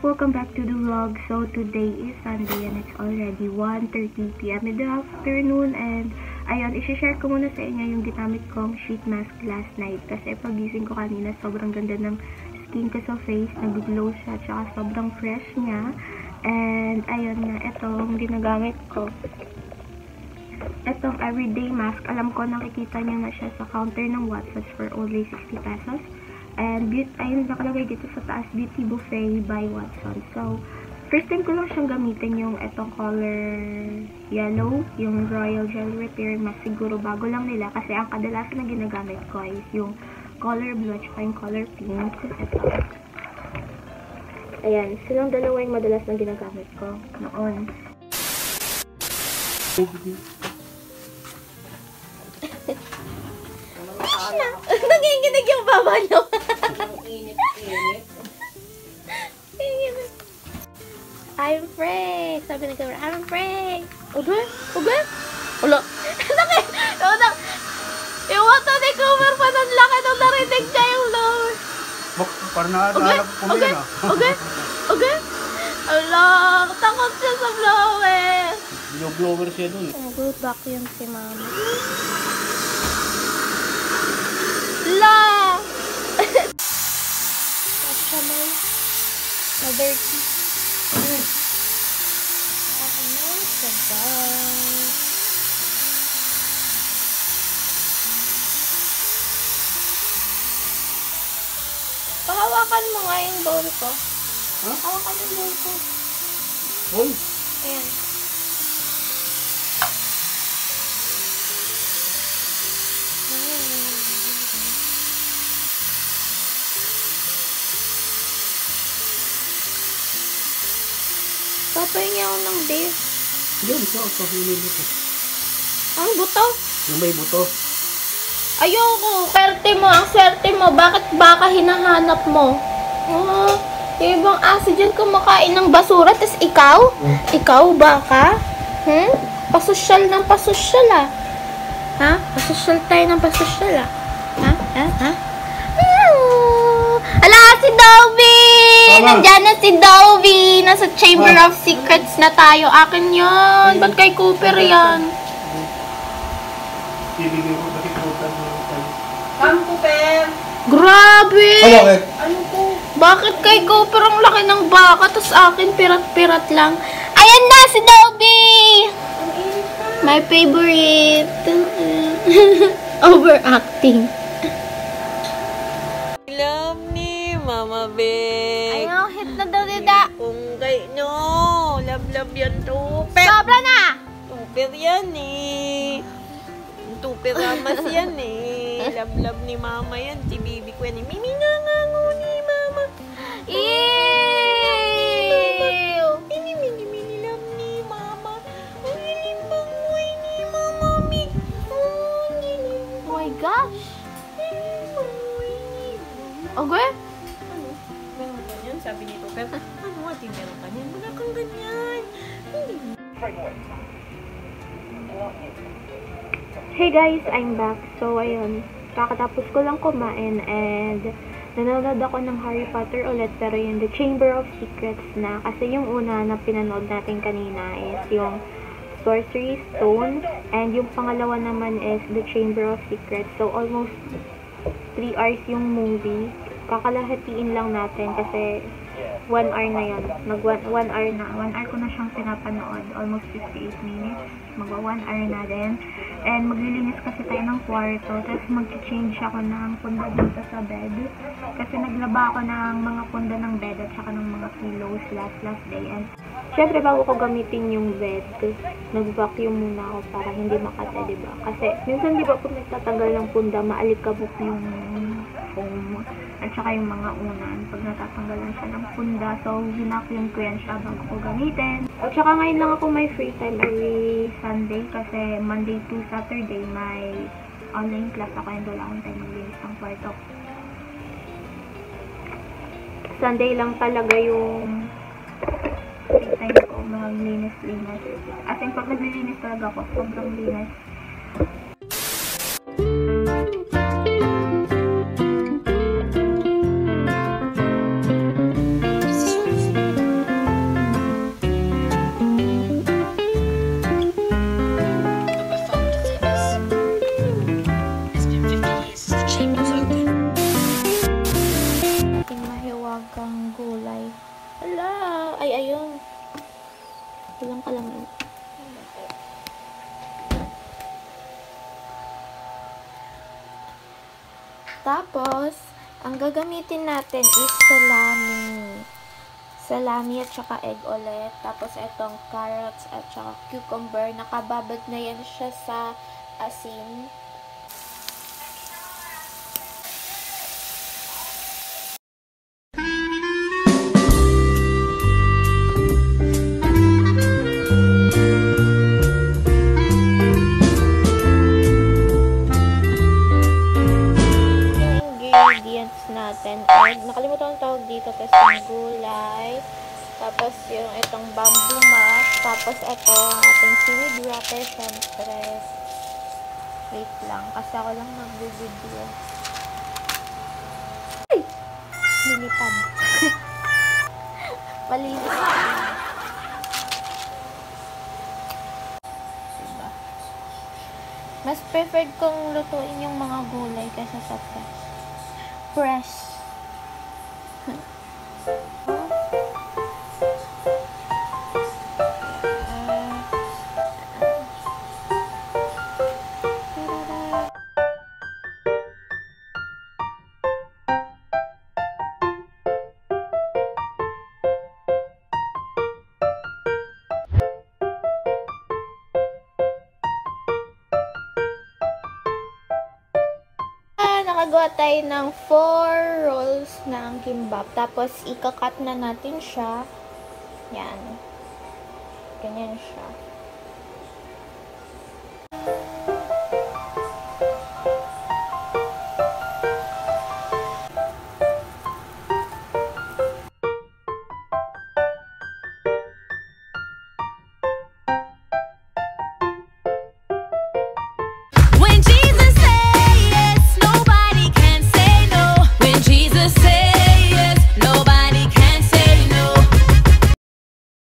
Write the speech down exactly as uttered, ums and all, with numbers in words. Welcome back to the vlog. So today is Sunday and it's already one thirty p m in the afternoon, and ayun, i-share ko muna sa inyo yung ginamit kong sheet mask last night kasi pagising ko kanina sobrang ganda ng skin ko sa face, nag-glow siya, tsaka sobrang fresh niya. And ayun na, itong ginagamit ko, itong everyday mask. Alam ko nakikita niyo na siya sa counter ng Watsons for only sixty pesos. And ayun, nakalagay dito sa taas, Beauty Buffet by Watsons. So, first time ko lang siyang gamitin yung etong color yellow, yung Royal Jelly Repair. Mas siguro bago lang nila kasi ang kadalasan na ginagamit ko is yung color blue at yung color pink. Ito. Ayan, silang dalawa yung madalas na ginagamit ko noon. Nanginginig yung baba nyo. I'm free. Sabi ng camera, I'm free. Okay? Okay? Wala. Sakit! Unang, iwata ni Cooper pa ng laki nung narinig niya yung lower. Parang nakakalap ko mo yun ah. Okay? Okay? Wala. Takot siya sa blower. Yung blower siya dun. Good luck yun si mama. Wala! Tapos siya na yun. Na-dirty. Okay na, sabay. Pahawakan mo nga yung bowl ko. Huh? Hawakan yung bowl ko. Bowl? Ayan. Papahingi ako ng beef. Yun, so, papahingi nito. Ang buto? Yung may buto. Ayoko! Swerte mo! Ang swerte mo! Bakit baka hinahanap mo? Oh, yung ibang aso dyan kumakain ng basura, tas ikaw? Hmm? Ikaw, baka? Hmm? Pasosyal ng pasosyal ah. Ha? Pasosyal tayo ng pasosyal ah. Ha? Ha? Ha? Ala, si Dobby! Nandiyan na si Dobby! Nasa Chamber of Secrets na tayo. Akin yun! Ba't kay Cooper yan? Bibigay ko ba si Cooper? Ma'am, Cooper! Grabe! Ano po? Bakit kay Cooper ang laki ng baka, tapos akin pirat-pirat lang? Ayan na si Dobby! My favorite! Overacting. I love me, Mama Big! Ayaw, hit na daw dida! Unggay, no! Love-love yan, Cooper! Sobra na! Cooper yan eh! Cooper ramas yan eh! Love-love ni Mama yan, si Bibi ko yan eh! Mimi nga nga ngo ni Mama! Eeeeew! Mini-mini-mini love ni Mama! Ang lilimbang way ni Mama Big! Oh my gosh! Okay? Ano? Meron ka niyan? Sabi ni Cooper. Ano ati, meron ka niyan? Wala kang ganyan. Hey guys, I'm back. So, ayun. Kakatapos ko lang kumain and nanonood ako ng Harry Potter ulit. Pero yun, The Chamber of Secrets na. Kasi yung una na pinanood natin kanina is yung Sorcery Stone. And yung pangalawa naman is The Chamber of Secrets. So, almost three hours yung movie. Kakalahatiin lang natin kasi one hour na yun. Mag one hour na. one hour ko na siyang pinapanood. Almost fifty-eight minutes. Mag one hour na din. And maglilinis kasi tayo ng kwarto. Tapos mag-change ako ng punda dito sa bed. Kasi naglaba ako ng mga punda ng bed at saka ng mga pillows last last day. And syempre bago ko gamitin yung bed, nag-vacuum muna ako para hindi makata, diba? Kasi minsan diba kung nagtatanggal ng punda, maalikabok yung foam at saka yung mga unan. Pag natatanggalan siya ng punda, so ginakuyan ko yan siya bago ko gamitin. At saka ngayon lang ako may free time every Sunday kasi Monday to Saturday may online class ako and wala akong time maglinis ng kwarto. Sunday lang talaga yung free time ko maglinis-linis. As in, pag naglilinis talaga ako, sobrang linis. Ay, ayun. Walang kalaman. Tapos, ang gagamitin natin is salami. Salami at saka egg ulit. Tapos, itong carrots at saka cucumber. Nakababad na yan siya sa asin. Natin. And nakalimutan ang tawag dito kasi yung gulay. Tapos yung itong bamboo mat. Tapos ito ating seaweed wrapper. Siyempre. Wait lang. Kasi ako lang mag-video. Ay! Nilipad. Palilip na. Diba? Mas preferred kong lutuin yung mga gulay kasi sa fresh. Fresh. Nakagawa tayo ng four rolls ng kimbap. Tapos, ikakat na natin siya. Yan. Ganyan siya.